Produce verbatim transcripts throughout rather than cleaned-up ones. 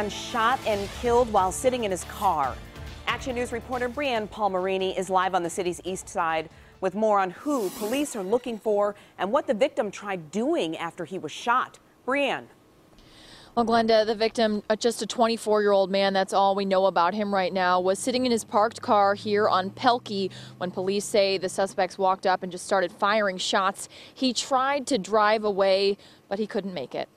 And shot and killed while sitting in his car. Action News reporter Breanne Palmerini is live on the city's east side with more on who police are looking for and what the victim tried doing after he was shot. Breanne. Well, Glenda, the victim, just a twenty-four-year-old man, that's all we know about him right now, was sitting in his parked car here on Pelkey when police say the suspects walked up and just started firing shots. He tried to drive away, but he couldn't make it.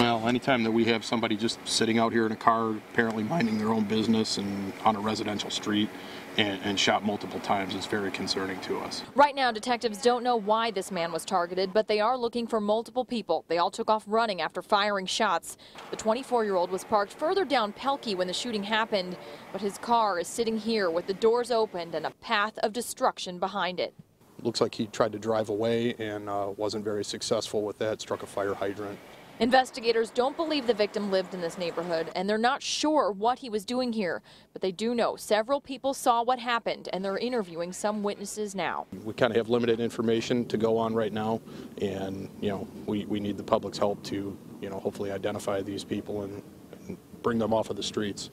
Well, anytime that we have somebody just sitting out here in a car, apparently minding their own business and on a residential street and, and shot multiple times, it's very concerning to us. Right now, detectives don't know why this man was targeted, but they are looking for multiple people. They all took off running after firing shots. The twenty-four-year-old was parked further down Pelkey when the shooting happened, but his car is sitting here with the doors opened and a path of destruction behind it. Looks like he tried to drive away and uh, wasn't very successful with that, struck a fire hydrant. Investigators don't believe the victim lived in this neighborhood, and they're not sure what he was doing here. But they do know several people saw what happened, and they're interviewing some witnesses now. We kind of have limited information to go on right now, and, you know, we, we need the public's help to, you know, hopefully identify these people and, and bring them off of the streets.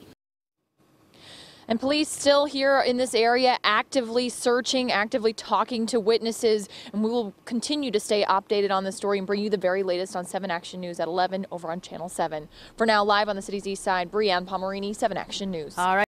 And police still here in this area actively searching, actively talking to witnesses. And we will continue to stay updated on this story and bring you the very latest on seven Action News at eleven over on Channel seven. For now, live on the city's east side, Breanne Palmerini, seven Action News. All right.